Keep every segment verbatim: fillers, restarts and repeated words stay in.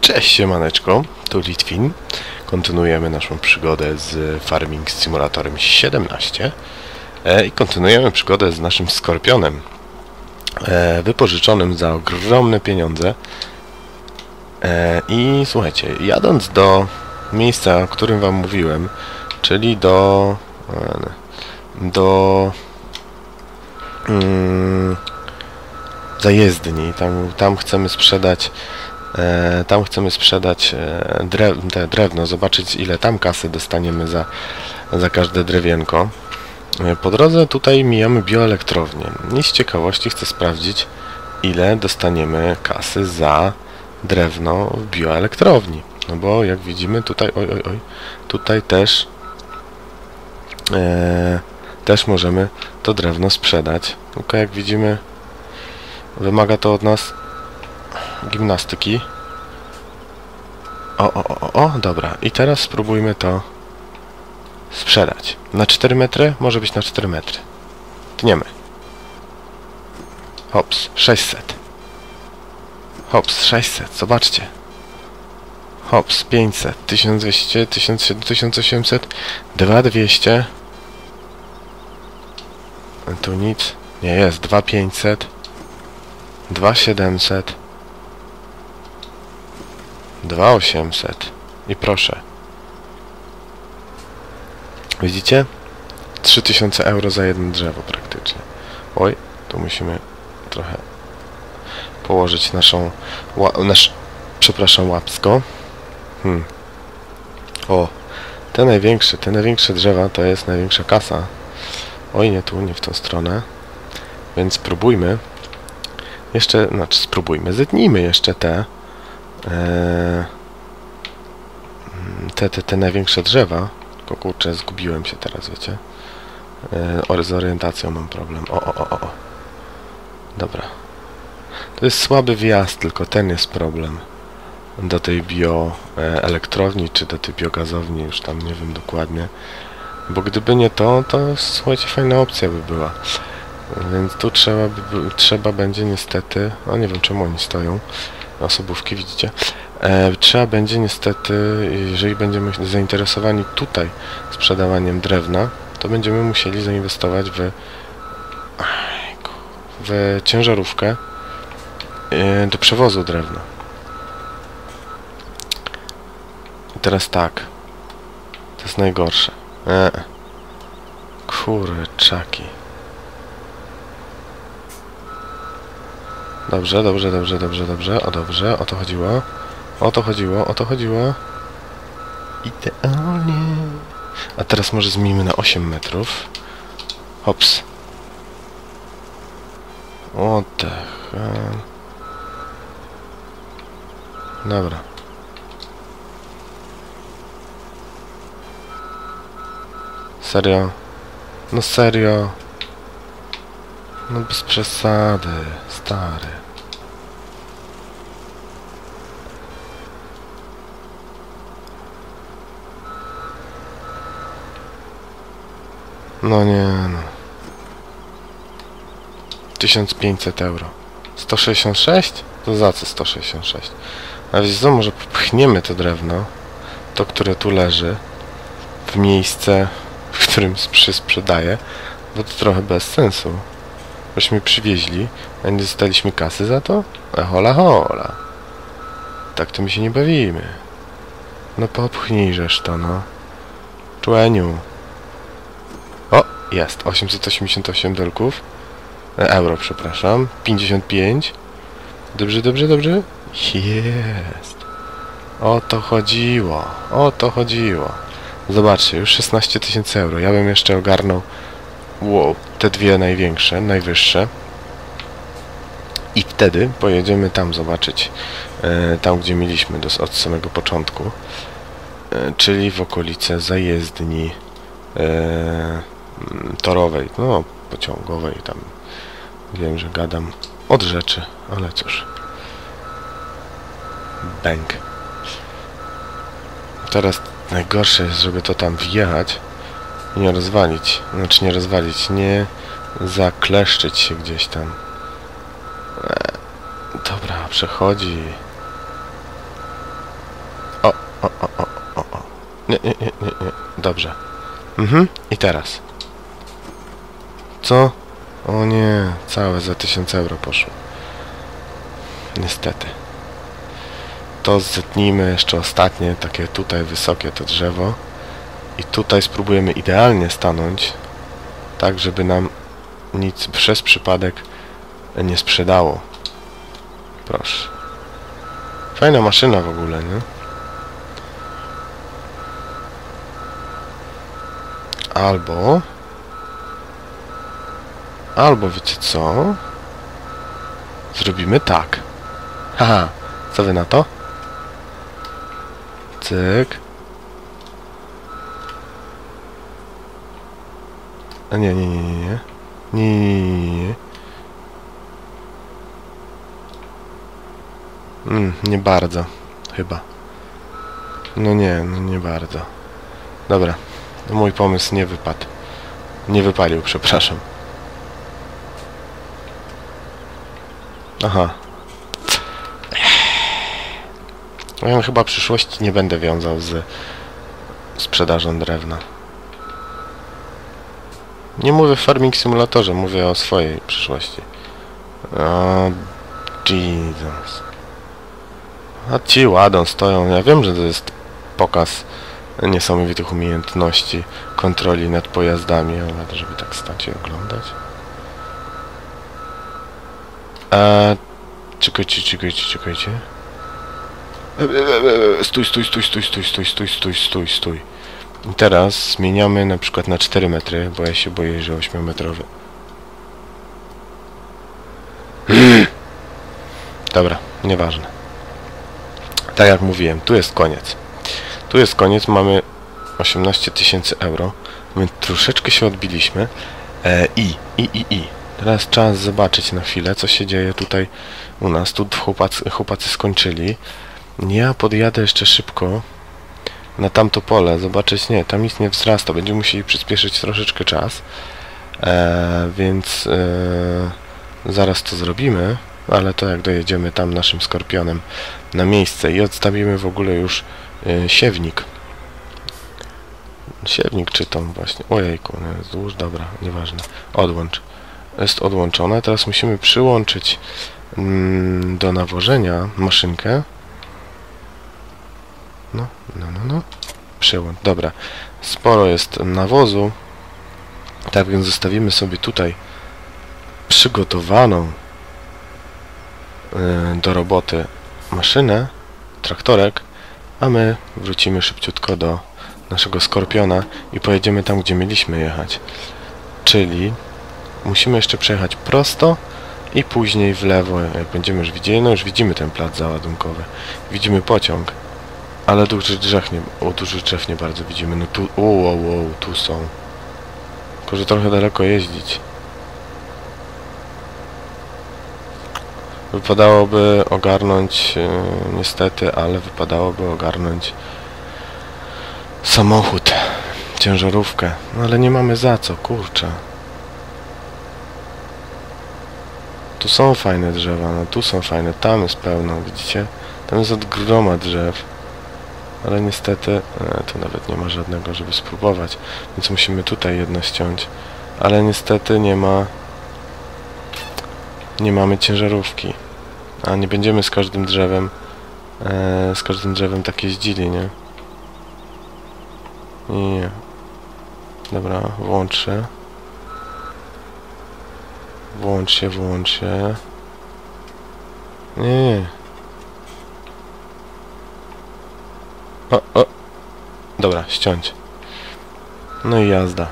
Cześć siemaneczko, tu Litwin. Kontynuujemy naszą przygodę z Farming Simulatorem siedemnaście i kontynuujemy przygodę z naszym Skorpionem wypożyczonym za ogromne pieniądze. I słuchajcie, jadąc do miejsca, o którym wam mówiłem, czyli do do mm, zajezdni, tam, tam chcemy sprzedać Tam chcemy sprzedać drewno, zobaczyć ile tam kasy dostaniemy za, za każde drewienko. Po drodze tutaj mijamy bioelektrownię i z ciekawości chcę sprawdzić, ile dostaniemy kasy za drewno w bioelektrowni. No bo jak widzimy tutaj, oj, oj, oj, tutaj też, e, też możemy to drewno sprzedać. Tylko jak widzimy, wymaga to od nas gimnastyki. O, o, o, o, dobra. I teraz spróbujmy to sprzedać. Na cztery metry? Może być na cztery metry. Tniemy. Hops, sześćset. Hops, sześćset. Zobaczcie. Hops, pięćset. tysiąc dwieście, tysiąc osiemset, dwa tysiące dwieście. Tu nic. Nie jest. dwa tysiące pięćset. dwa tysiące siedemset. dwa tysiące osiemset i proszę, widzicie, trzy tysiące euro za jedno drzewo praktycznie. Oj, tu musimy trochę położyć naszą ła, nasz, przepraszam, łapsko. hmm. O, te największe te największe drzewa to jest największa kasa. Oj, nie tu, nie w tą stronę, więc spróbujmy jeszcze, znaczy spróbujmy, zetnijmy jeszcze te Te, te, te największe drzewa. Tylko kurczę, zgubiłem się teraz, wiecie. E, z orientacją mam problem. O, o, o, o. Dobra. To jest słaby wjazd, tylko ten jest problem. Do tej bioelektrowni, czy do tej biogazowni, już tam nie wiem dokładnie. Bo gdyby nie to, to słuchajcie, fajna opcja by była. Więc tu trzeba, by, trzeba będzie niestety... O, nie wiem czemu oni stoją. Osobówki, widzicie. E, trzeba będzie niestety, jeżeli będziemy zainteresowani tutaj sprzedawaniem drewna, to będziemy musieli zainwestować w, w ciężarówkę e, do przewozu drewna. I teraz tak. To jest najgorsze. E, kurczaki. Dobrze, dobrze, dobrze, dobrze, dobrze, o dobrze, o to chodziło, o to chodziło, o to chodziło. Idealnie. A teraz może zmienimy na osiem metrów. Hops. O tak. Dobra. Serio? No serio? No bez przesady, stary. No nie no. tysiąc pięćset euro. sto sześćdziesiąt sześć? To za co sto sześćdziesiąt sześć? A wiecie co, może popchniemy to drewno, to które tu leży, w miejsce, w którym sprzedaje, bo to trochę bez sensu. Bośmy przywieźli, a nie dostaliśmy kasy za to? A hola hola. Tak to my się nie bawimy. No popchnij żeż to, no. Człeniu. O, jest. osiemset osiemdziesiąt osiem dolków. Euro, przepraszam. pięćdziesiąt pięć. Dobrze, dobrze, dobrze? Jest. O to chodziło. O to chodziło. Zobaczcie, już szesnaście tysięcy euro. Ja bym jeszcze ogarnął... Wow, te dwie największe, najwyższe. I wtedy pojedziemy tam zobaczyć, e, tam gdzie mieliśmy dos, od samego początku, e, czyli w okolice zajezdni e, torowej, no pociągowej, tam wiem, że gadam od rzeczy, ale cóż. Bęk. Teraz najgorsze jest, żeby to tam wjechać. Nie rozwalić, znaczy nie rozwalić, nie zakleszczyć się gdzieś tam. E, dobra, przechodzi. Nie, nie, nie, nie. Dobrze. Mhm. I teraz. Co? O nie. Całe za tysiąc euro poszło. Niestety. To zetnijmy jeszcze ostatnie, takie tutaj wysokie to drzewo. I tutaj spróbujemy idealnie stanąć. Tak, żeby nam nic przez przypadek nie sprzedało. Proszę. Fajna maszyna w ogóle, nie? Albo... Albo wiecie co? Zrobimy tak. Haha, co wy na to? Cyk. A nie, nie, nie, nie, nie, nie, nie, mm, nie bardzo, chyba. No nie, no nie bardzo. Dobra, mój pomysł nie wypadł. Nie wypalił, przepraszam. Aha. Ja chyba w przyszłości nie będę wiązał z sprzedażą drewna. Nie mówię w Farming Simulatorze, mówię o swojej przyszłości. O, Jesus. A ci ładą stoją. Ja wiem, że to jest pokaz niesamowitych umiejętności kontroli nad pojazdami, ale żeby tak stać i oglądać. Eee, czekajcie, czekajcie, czekajcie. Stój, stój, stój, stój, stój, stój, stój, stój, stój, stój. I teraz zmieniamy na przykład na cztery metry, bo ja się boję, że ośmiometrowy. Dobra, nieważne. Tak jak mówiłem, tu jest koniec. Tu jest koniec, mamy osiemnaście tysięcy euro. My troszeczkę się odbiliśmy. E, i, i, i, i. Teraz czas zobaczyć na chwilę, co się dzieje tutaj u nas. Tu chłopacy, chłopacy skończyli. Ja podjadę jeszcze szybko na tamto pole, zobaczyć, nie, tam nic nie wzrasta, będziemy musieli przyspieszyć troszeczkę czas, e, więc e, zaraz to zrobimy, ale to jak dojedziemy tam naszym Skorpionem na miejsce i odstawimy w ogóle już e, siewnik. Siewnik czy tam właśnie, ojejku, nie, wzdłuż, dobra, nieważne, odłącz. Jest odłączone, teraz musimy przyłączyć mm, do nawożenia maszynkę. No, no, no, no. Przełącz. Dobra. Sporo jest nawozu. Tak więc zostawimy sobie tutaj przygotowaną yy, do roboty maszynę, traktorek, a my wrócimy szybciutko do naszego Skorpiona i pojedziemy tam, gdzie mieliśmy jechać. Czyli musimy jeszcze przejechać prosto i później w lewo, jak będziemy już widzieli, no już widzimy ten plac załadunkowy. Widzimy pociąg. Ale dużych drzew nie, o, dużych drzew nie bardzo widzimy. No tu, wow, wow, tu są. Tylko, że trochę daleko jeździć. Wypadałoby ogarnąć, yy, niestety, ale wypadałoby ogarnąć samochód, ciężarówkę. No ale nie mamy za co, kurczę. Tu są fajne drzewa, no tu są fajne, tam jest pełno, widzicie? Tam jest od groma drzew. Ale niestety tu nawet nie ma żadnego, żeby spróbować. Więc musimy tutaj jedno ściąć. Ale niestety nie ma... Nie mamy ciężarówki. A nie będziemy z każdym drzewem... E, z każdym drzewem tak jeździli, nie? Nie. Dobra, włącz się. Włącz się, włącz się. Nie, nie. O, o. Dobra, ściąć. No i jazda.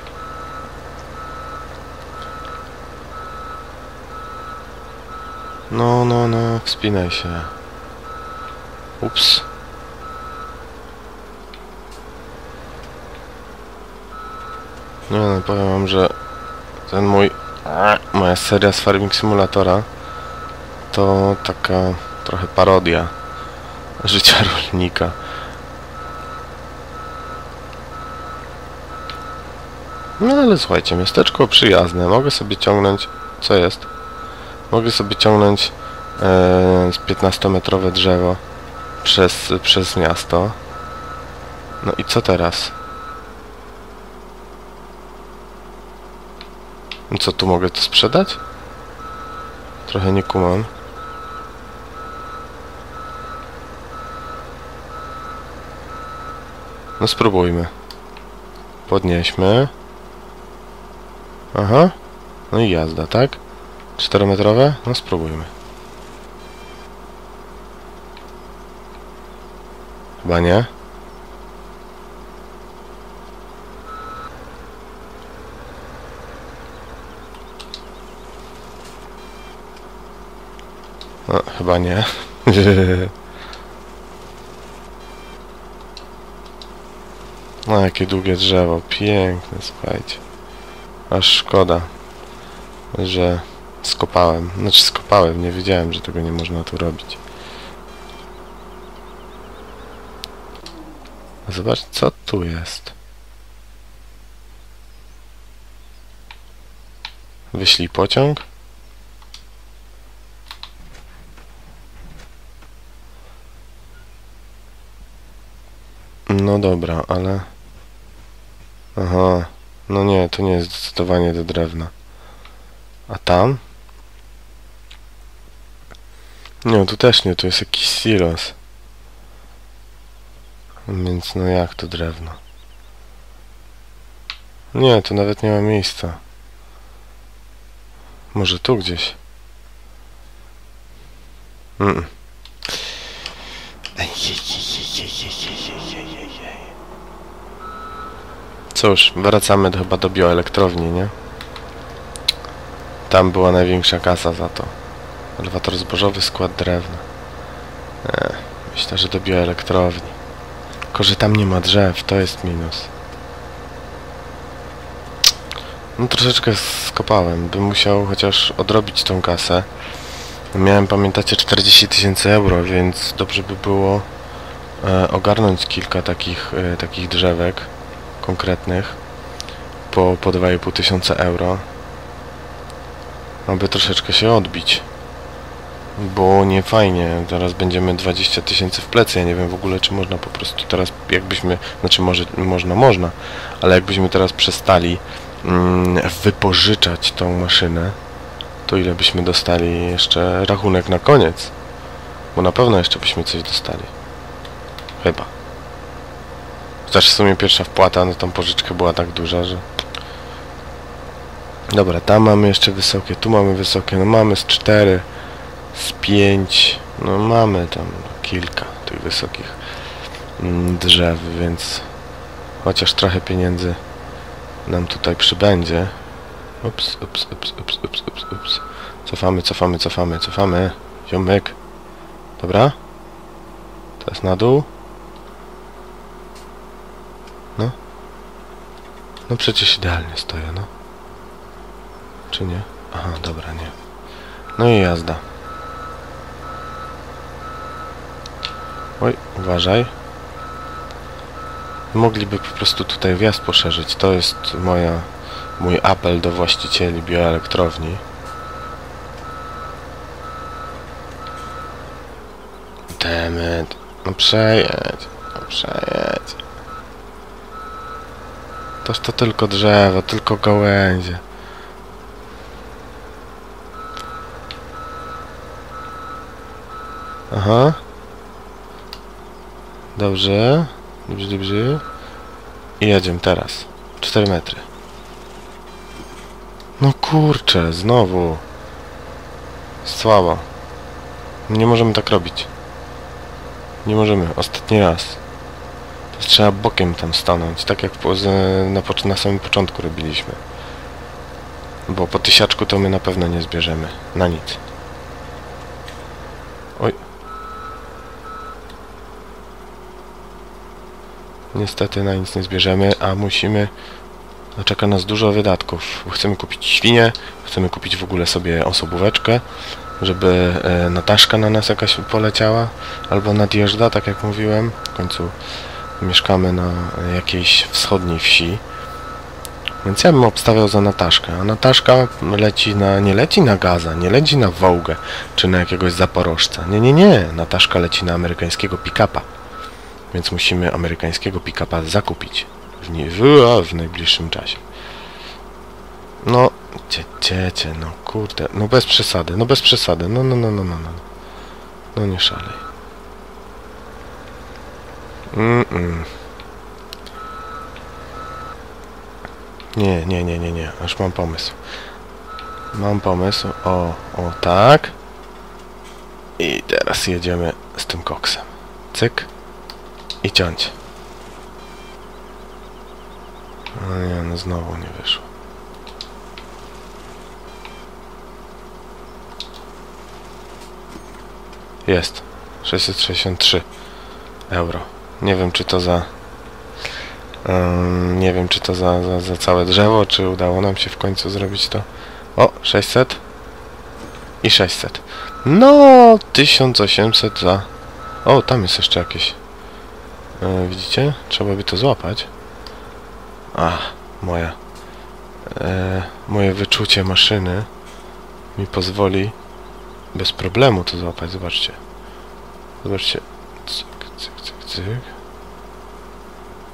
No, no, no, wspinaj się. Ups. Nie no, powiem wam, że ten mój... Moja seria z Farming Simulatora to taka trochę parodia życia rolnika. No ale słuchajcie, miasteczko przyjazne, mogę sobie ciągnąć, co jest? Mogę sobie ciągnąć e, piętnastometrowe drzewo przez, przez miasto. No i co teraz? Co, tu mogę to sprzedać? Trochę nie kumam. No spróbujmy. Podnieśmy. Aha. No i jazda, tak? czterometrowe? No spróbujmy. Chyba nie. No, chyba nie. No, jakie długie drzewo. Piękne, słuchajcie. Aż szkoda, że skopałem. Znaczy skopałem, nie wiedziałem, że tego nie można tu robić. Zobacz, co tu jest. Wyślij pociąg. No dobra, ale... Aha, no nie, to nie jest zdecydowanie do drewna. A tam? Nie, tu też nie, tu jest jakiś silos. Więc no jak to drewno? Nie, tu nawet nie ma miejsca. Może tu gdzieś? Mm. Cóż, wracamy do, chyba do bioelektrowni, nie? Tam była największa kasa za to. Elewator zbożowy, skład drewna. Eee, myślę, że do bioelektrowni. Tylko, że tam nie ma drzew, to jest minus. No troszeczkę skopałem, bym musiał chociaż odrobić tą kasę. Miałem, pamiętacie, czterdzieści tysięcy euro, więc dobrze by było e, ogarnąć kilka takich, e, takich drzewek konkretnych po, po dwa i pół tysiąca euro, aby troszeczkę się odbić, bo nie fajnie, teraz będziemy dwadzieścia tysięcy w plecy. Ja nie wiem w ogóle, czy można po prostu teraz, jakbyśmy, znaczy może można, można, ale jakbyśmy teraz przestali mm, wypożyczać tą maszynę, to ile byśmy dostali jeszcze rachunek na koniec, bo na pewno jeszcze byśmy coś dostali, chyba. Chociaż w sumie pierwsza wpłata, no tam pożyczka była tak duża, że... Dobra, tam mamy jeszcze wysokie, tu mamy wysokie, no mamy z cztery, z pięć, no mamy tam kilka tych wysokich drzew, więc chociaż trochę pieniędzy nam tutaj przybędzie. Ups, ups, ups, ups, ups, ups, ups. Cofamy, cofamy, cofamy, cofamy. Ziomek. Dobra. Teraz na dół. No. No przecież idealnie stoję, no. Czy nie? Aha, dobra, nie. No i jazda. Oj, uważaj. Mogliby po prostu tutaj wjazd poszerzyć. To jest moja... Mój apel do właścicieli bioelektrowni. Demet. No przejedź. No przejedź. Toż to tylko drzewo, tylko gałęzie. Aha. Dobrze. Dobrze, dobrze. I jedziemy teraz. cztery metry. No kurczę, znowu. Słabo. Nie możemy tak robić. Nie możemy. Ostatni raz. To trzeba bokiem tam stanąć, tak jak po, na, na samym początku robiliśmy. Bo po tysiaczku to my na pewno nie zbierzemy. Na nic. Oj. Niestety na nic nie zbierzemy, a musimy... No czeka nas dużo wydatków. Chcemy kupić świnie, chcemy kupić w ogóle sobie osobóweczkę, żeby e, Nataszka na nas jakaś poleciała, albo nadjeżdża, tak jak mówiłem. W końcu mieszkamy na jakiejś wschodniej wsi. Więc ja bym obstawiał za Nataszkę. A Nataszka leci na, nie leci na Gaza, nie leci na Wołgę, czy na jakiegoś Zaporożca. Nie, nie, nie. Nataszka leci na amerykańskiego pick-upa. więc musimy amerykańskiego pick-upa zakupić w, nie, w, w najbliższym czasie. No, cie, cie, cie, no kurde, no bez przesady, no bez przesady, no, no, no, no, no, no, no nie szalej. Mm -mm. Nie, nie, nie, nie, nie, aż mam pomysł. Mam pomysł, o, o, tak. I teraz jedziemy z tym koksem. Cyk. I ciąć. No nie, no znowu nie wyszło. Jest. sześćset sześćdziesiąt trzy euro. Nie wiem, czy to za... Um, nie wiem, czy to za, za, za całe drzewo, czy udało nam się w końcu zrobić to. O, sześćset. I sześćset. No, tysiąc osiemset za... O, tam jest jeszcze jakieś... E, widzicie? Trzeba by to złapać. A, moja... E, moje wyczucie maszyny mi pozwoli bez problemu to złapać. Zobaczcie. Zobaczcie. Cyk, cyk, cyk, cyk.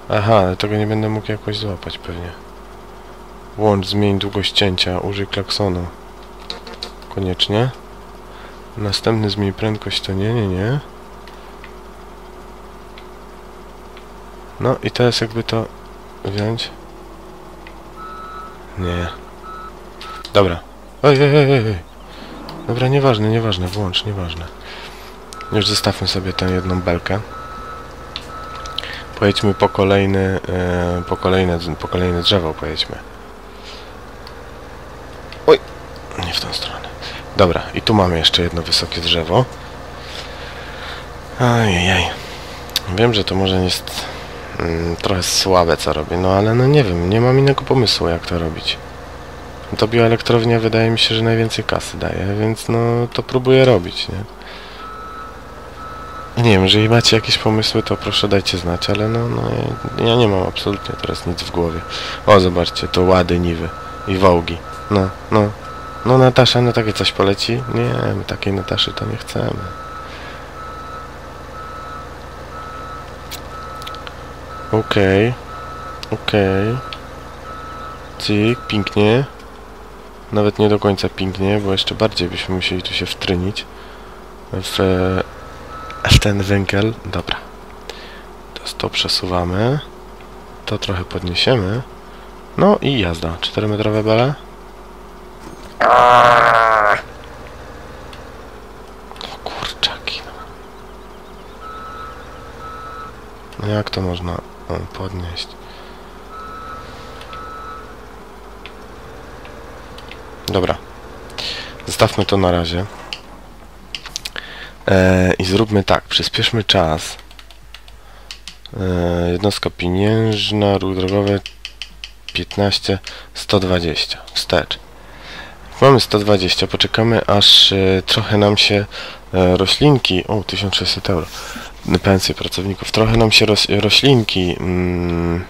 Aha, ale tego nie będę mógł jakoś złapać pewnie. Łącz, zmień długość cięcia, użyj klaksonu. Koniecznie. Następny zmień prędkość, to nie, nie, nie. No i teraz jakby to wziąć. Nie. Dobra. Ej, ej, ej, ej. Dobra, nieważne, nieważne, włącz, nieważne. Już zostawmy sobie tę jedną belkę. Pojedźmy po kolejny, yy, po kolejne, po kolejne drzewo pojedźmy. Oj, nie w tą stronę. Dobra, i tu mamy jeszcze jedno wysokie drzewo. Ajajaj. Wiem, że to może nie jest mm, trochę słabe, co robię, no ale no nie wiem, nie mam innego pomysłu, jak to robić. To bioelektrownia wydaje mi się, że najwięcej kasy daje, więc no to próbuję robić, nie? Nie wiem, jeżeli macie jakieś pomysły, to proszę dajcie znać, ale no, no ja nie mam absolutnie teraz nic w głowie. O, zobaczcie, to Łady, Niwy i Wołgi. No, no, no Natasza, no takie coś poleci? Nie, my takiej Nataszy to nie chcemy. Okej, okej. Cyk, pięknie. Nawet nie do końca pięknie, bo jeszcze bardziej byśmy musieli tu się wtrynić. W... w ten węgiel, dobra. To, to przesuwamy. To trochę podniesiemy. No i jazda. czterometrowe bele. O kurczaki. No jak to można podnieść? Dobra. Zostawmy to na razie. I zróbmy tak, przyspieszmy czas. Jednostka pieniężna, ruch drogowy piętnaście, sto dwadzieścia. Wstecz. Jak mamy sto dwadzieścia, poczekamy aż trochę nam się roślinki... O, tysiąc sześćset euro. Pensje pracowników. Trochę nam się roś, roślinki mm,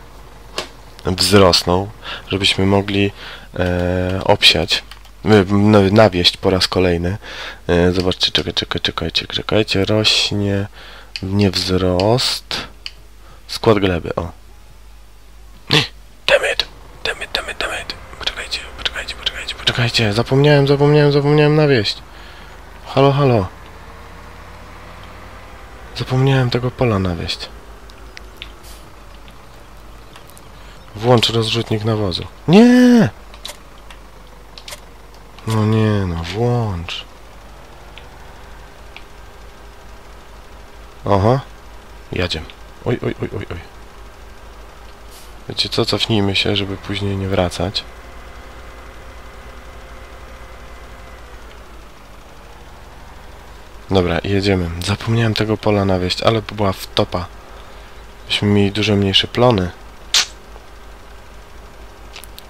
wzrosną, żebyśmy mogli e, obsiać. Nawieść po raz kolejny. Zobaczcie, czekaj, czekaj, czekajcie, czekajcie. Rośnie nie wzrost. Skład gleby, o. Damn it, damn it, damn it, damn it. Poczekajcie, poczekajcie, poczekajcie, poczekajcie. Zapomniałem, zapomniałem, zapomniałem nawieść. Halo, halo. Zapomniałem tego pola nawieść. Włącz rozrzutnik nawozu. Nie! No nie, no włącz. Aha. Jadziem. Oj, oj, oj, oj, oj. Wiecie co, cofnijmy się, żeby później nie wracać. Dobra, jedziemy. Zapomniałem tego pola nawieść, ale była wtopa. Byśmy mieli dużo mniejsze plony.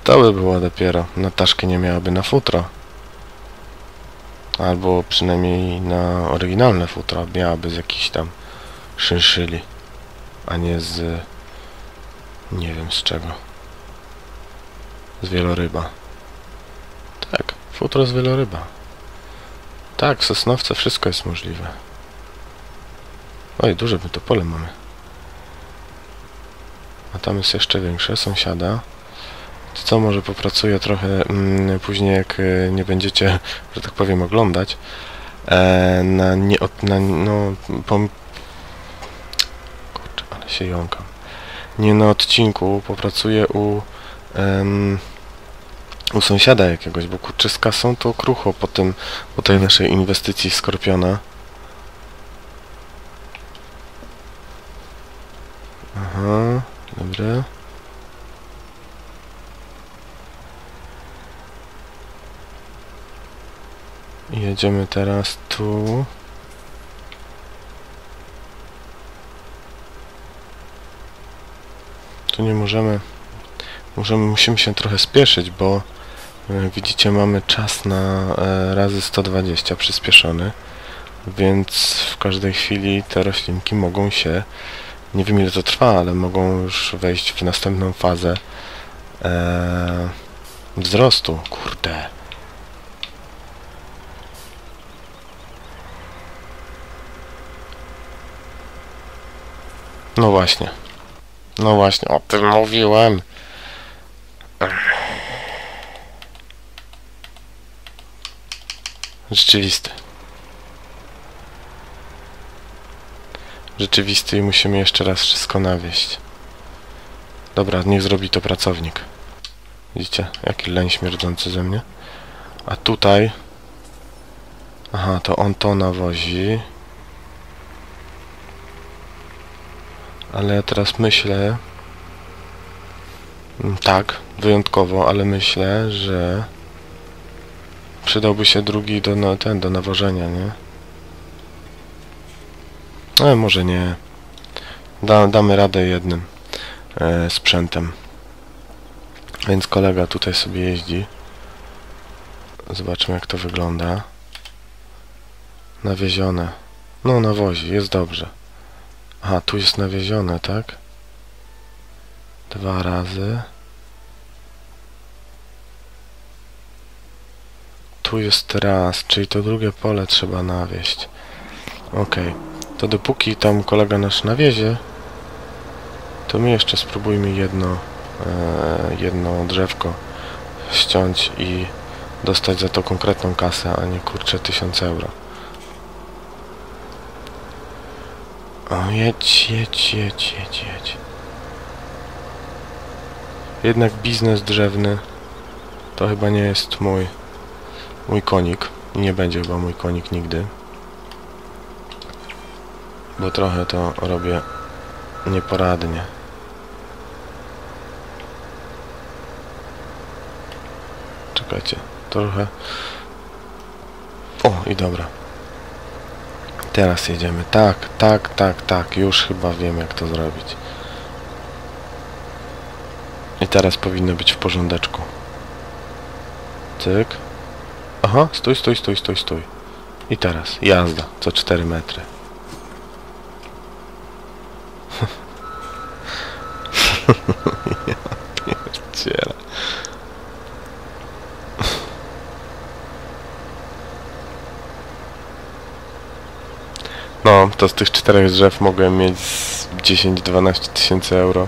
To by było dopiero. Nataszki nie miałaby na futro. Albo przynajmniej na oryginalne futro miałaby z jakichś tam szynszyli, a nie z... nie wiem z czego. Z wieloryba. Tak, futro z wieloryba. Tak, w Sosnowce wszystko jest możliwe. Oj, duże my to pole mamy. A tam jest jeszcze większe, sąsiada. To co, może popracuję trochę mm, później, jak y, nie będziecie, że tak powiem, oglądać. E, na nie... Od, na, no... Pom... Kurczę, ale się jąkam. Nie na odcinku, popracuję u... Em, u sąsiada jakiegoś, bo kurczyska są to krucho po tym, po tej naszej inwestycji w Skorpiona. Aha, dobre. Jedziemy teraz tu. Tu nie możemy... Możemy, musimy się trochę spieszyć, bo jak widzicie, mamy czas na e, razy sto dwadzieścia przyspieszony, więc w każdej chwili te roślinki mogą się, nie wiem ile to trwa, ale mogą już wejść w następną fazę e, wzrostu. Kurde. No właśnie. No właśnie, o tym mówiłem. Rzeczywisty. Rzeczywisty i musimy jeszcze raz wszystko nawieść. Dobra, niech zrobi to pracownik. Widzicie? Jaki leń śmierdzący ze mnie. A tutaj... Aha, to on to nawozi. Ale ja teraz myślę... Tak, wyjątkowo, ale myślę, że... Przydałby się drugi do, no, ten, do nawożenia, nie? Ale może nie. Da, damy radę jednym e, sprzętem. Więc kolega tutaj sobie jeździ. Zobaczmy, jak to wygląda. Nawiezione. No, nawozi, jest dobrze. Aha, tu jest nawiezione, tak? Dwa razy. Tu jest raz, czyli to drugie pole trzeba nawieźć. Ok, to dopóki tam kolega nasz nawiezie, to my jeszcze spróbujmy jedno, e, jedno drzewko ściąć i dostać za to konkretną kasę, a nie kurczę tysiąc euro. O, jedź, jedź, jedź, jedź, jedź. Jednak biznes drzewny to chyba nie jest mój... Mój konik. I nie będzie chyba mój konik nigdy. Bo trochę to robię nieporadnie. Czekajcie. Trochę... O, i dobra. Teraz jedziemy. Tak, tak, tak, tak. Już chyba wiem, jak to zrobić. I teraz powinno być w porządeczku. Cyk. Aha, stój, stój, stój, stój, stój. I teraz jazda co cztery metry. Ja pierdzielę. No, to z tych czterech drzew mogłem mieć dziesięć do dwunastu tysięcy euro.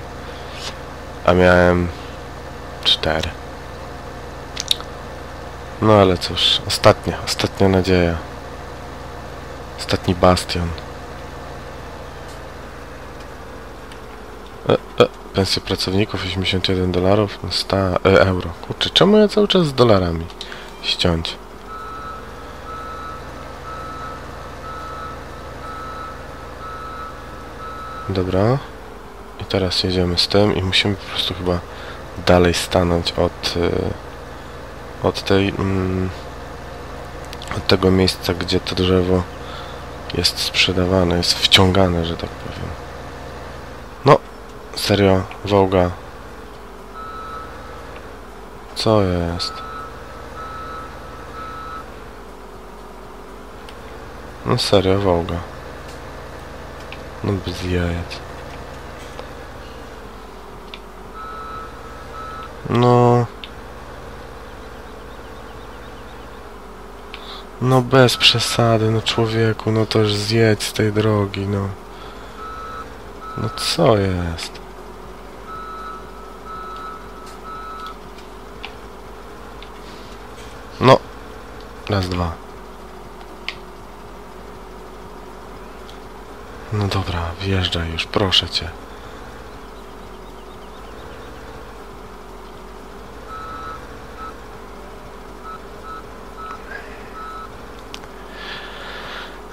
A miałem cztery. No ale cóż, ostatnia, ostatnia nadzieja. Ostatni bastion. E, e, pensje pracowników osiemdziesiąt jeden dolarów, no sto euro. Kurczę, czemu ja cały czas z dolarami ściąć? Dobra. I teraz jedziemy z tym i musimy po prostu chyba dalej stanąć od... Y Od, tej, mm, od tego miejsca, gdzie to drzewo jest sprzedawane, jest wciągane, że tak powiem. No, serio, Wołga. Co jest? No serio, Wołga. No bez jajec. No... No bez przesady, no człowieku, no to już zjedź z tej drogi, no. No co jest? No. Raz, dwa. No dobra, wjeżdżaj już, proszę cię.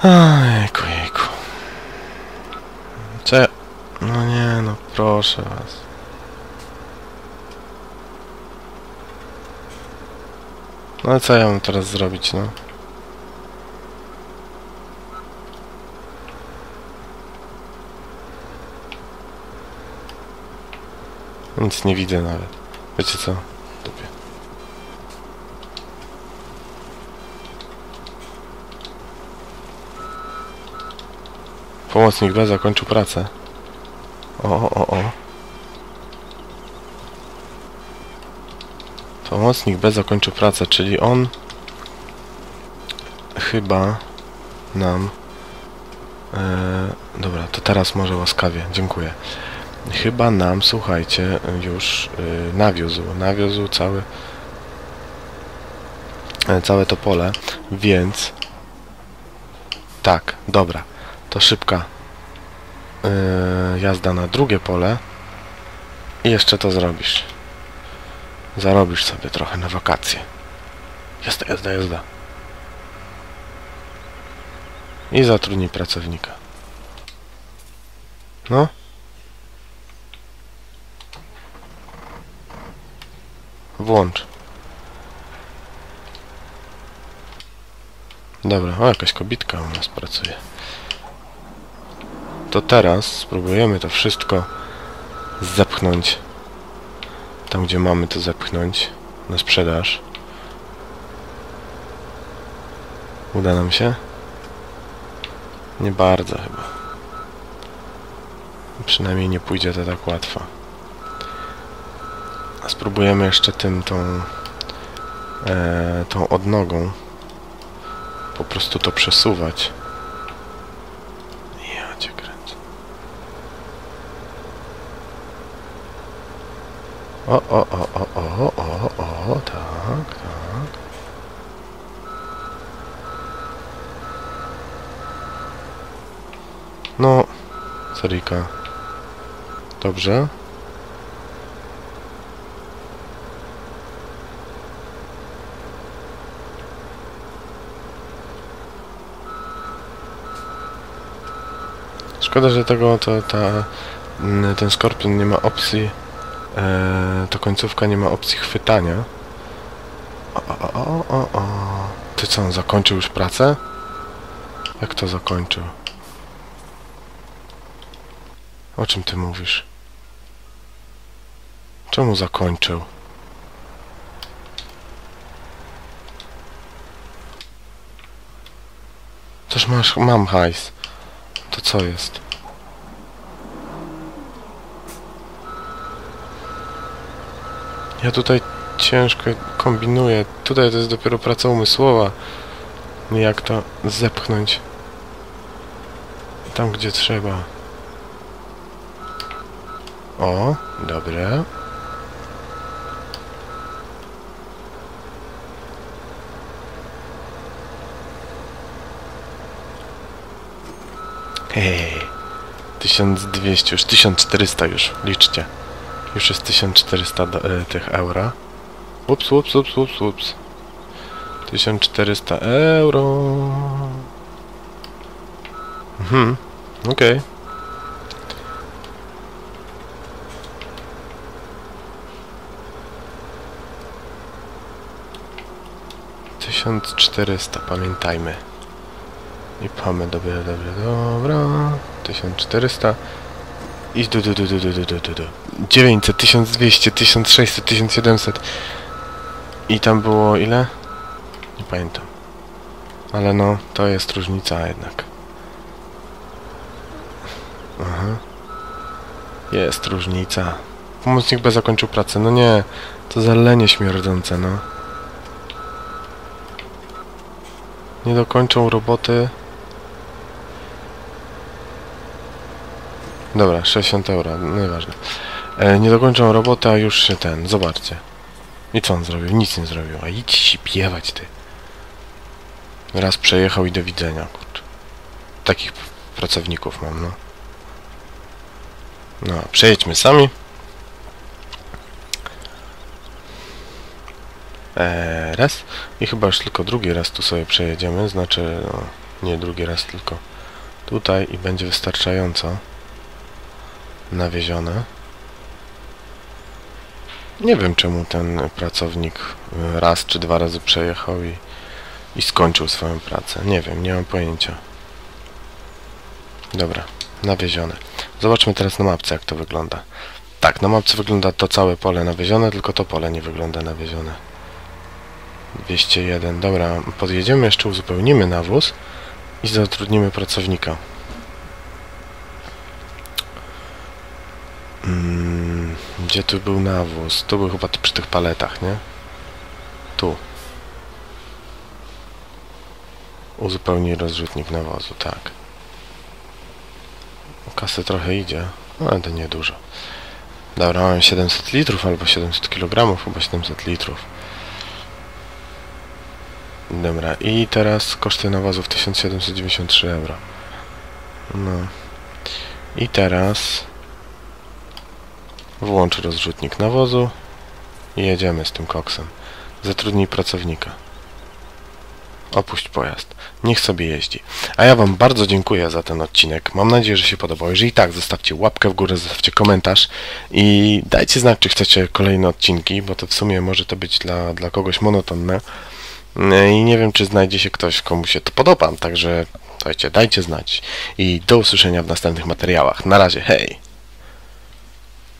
Ejku, jejku. Cze... No nie, no proszę was. No ale co ja mam teraz zrobić, no? Nic nie widzę nawet. Wiecie co? Dupie. Pomocnik B zakończył pracę. O, o, o, o. Pomocnik B zakończył pracę, czyli on chyba nam... Yy, dobra, to teraz może łaskawie, dziękuję. Chyba nam, słuchajcie, już yy, nawiózł, nawiózł cały, yy, całe to pole, więc... Tak, dobra, to szybka yy, jazda na drugie pole i jeszcze to zrobisz. Zarobisz sobie trochę na wakacje. Jazda, jazda, jazda. I zatrudnij pracownika. No. Włącz. Dobra, o, jakaś kobitka u nas pracuje. To teraz spróbujemy to wszystko zepchnąć. Tam, gdzie mamy to zepchnąć na sprzedaż. Uda nam się? Nie bardzo chyba. Przynajmniej nie pójdzie to tak łatwo. A spróbujemy jeszcze tym, tą, e, tą odnogą po prostu to przesuwać. Ja cię kręcę. O, o, o, o, o, o, o, tak, tak. No, sorryka. Dobrze. Szkoda, że tego, to, ta, ten Skorpion nie ma opcji, e, to końcówka nie ma opcji chwytania. O, o, o, o, o. Ty co, on zakończył już pracę? Jak to zakończył? O czym ty mówisz? Czemu zakończył? Toż masz, mam hajs. To co jest? Ja tutaj ciężko kombinuję. Tutaj to jest dopiero praca umysłowa. Jak to zepchnąć tam, gdzie trzeba. O, dobre. Hej, tysiąc dwieście, już tysiąc czterysta już, liczcie. Już jest tysiąc czterysta do, e, tych euro. Ups, ups, ups, ups, ups. tysiąc czterysta euro. Mhm, okej. Okay. tysiąc czterysta, pamiętajmy. I mamy, dobra, dobra, dobra, tysiąc czterysta i du, du, du, du, du, du, du, du. dziewięćset, tysiąc dwieście, tysiąc sześćset, tysiąc siedemset i tam było ile? Nie pamiętam. Ale no, to jest różnica jednak. Aha. Jest różnica. Pomocnik B zakończył pracę. No nie, to zalenie śmierdzące, no. Nie dokończą roboty... Dobra, sześćdziesiąt euro, nieważne. E, nie dokończą robotę, a już się ten, zobaczcie. I co on zrobił? Nic nie zrobił. A idź się piewać, ty. Raz przejechał i do widzenia. Kurde. Takich pracowników mam, no. No, przejedźmy sami. Eee, raz. I chyba już tylko drugi raz tu sobie przejedziemy. Znaczy, no, nie drugi raz, tylko tutaj i będzie wystarczająco nawiezione. Nie wiem, czemu ten pracownik raz czy dwa razy przejechał i, i skończył swoją pracę. Nie wiem, nie mam pojęcia. Dobra, nawiezione. Zobaczmy teraz na mapce, jak to wygląda. Tak, na mapce wygląda to całe pole nawiezione, tylko to pole nie wygląda nawiezione. dwieście jeden. Dobra, podjedziemy, jeszcze uzupełnimy nawóz i zatrudnimy pracownika. Hmm, gdzie tu był nawóz? Tu był chyba przy tych paletach, nie? Tu. Uzupełnij rozrzutnik nawozu, tak. Kasy trochę idzie, ale to niedużo. Dobra, mamy siedemset litrów albo siedemset kilogramów, chyba siedemset litrów. Dobra, i teraz koszty nawozów tysiąc siedemset dziewięćdziesiąt trzy euro. No. I teraz... Włącz rozrzutnik nawozu i jedziemy z tym koksem. Zatrudnij pracownika. Opuść pojazd. Niech sobie jeździ. A ja wam bardzo dziękuję za ten odcinek. Mam nadzieję, że się podobał. Jeżeli tak, zostawcie łapkę w górę, zostawcie komentarz i dajcie znać, czy chcecie kolejne odcinki, bo to w sumie może to być dla, dla kogoś monotonne. I nie wiem, czy znajdzie się ktoś, komu się to podoba. Także dajcie, dajcie znać. I do usłyszenia w następnych materiałach. Na razie, hej!